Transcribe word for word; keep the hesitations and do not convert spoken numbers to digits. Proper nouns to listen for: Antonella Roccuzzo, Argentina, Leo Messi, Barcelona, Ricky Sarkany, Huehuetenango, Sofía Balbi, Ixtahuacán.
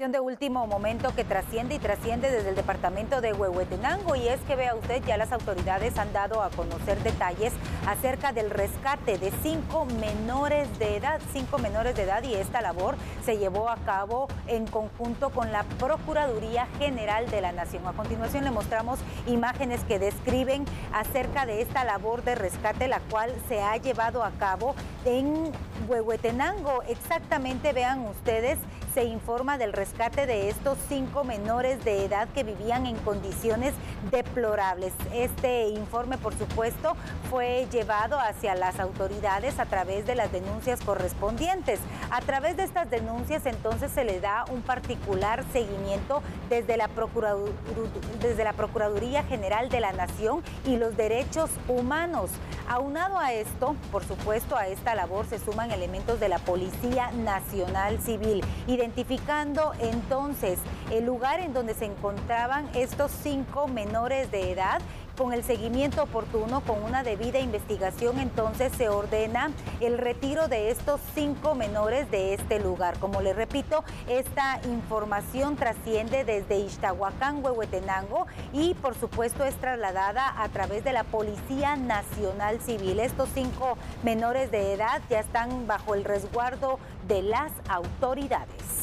Información de último momento que trasciende y trasciende desde el departamento de Huehuetenango, y es que vea usted, ya las autoridades han dado a conocer detalles acerca del rescate de cinco menores de edad, cinco menores de edad, y esta labor se llevó a cabo en conjunto con la Procuraduría General de la Nación. A continuación le mostramos imágenes que describen acerca de esta labor de rescate, la cual se ha llevado a cabo en Huehuetenango. Exactamente, vean ustedes, se informa del rescate de estos cinco menores de edad que vivían en condiciones deplorables. Este informe, por supuesto, fue llevado hacia las autoridades a través de las denuncias correspondientes. A través de estas denuncias, entonces, se le da un particular seguimiento desde la Procuradur- desde la Procuraduría General de la Nación y los Derechos Humanos. Aunado a esto, por supuesto, a esta labor se suman elementos de la Policía Nacional Civil, identificando entonces el lugar en donde se encontraban estos cinco menores de edad. Con el seguimiento oportuno, con una debida investigación, entonces se ordena el retiro de estos cinco menores de este lugar. Como les repito, esta información trasciende desde Ixtahuacán, Huehuetenango, y por supuesto es trasladada a través de la Policía Nacional Civil. Estos cinco menores de edad ya están bajo el resguardo de las autoridades.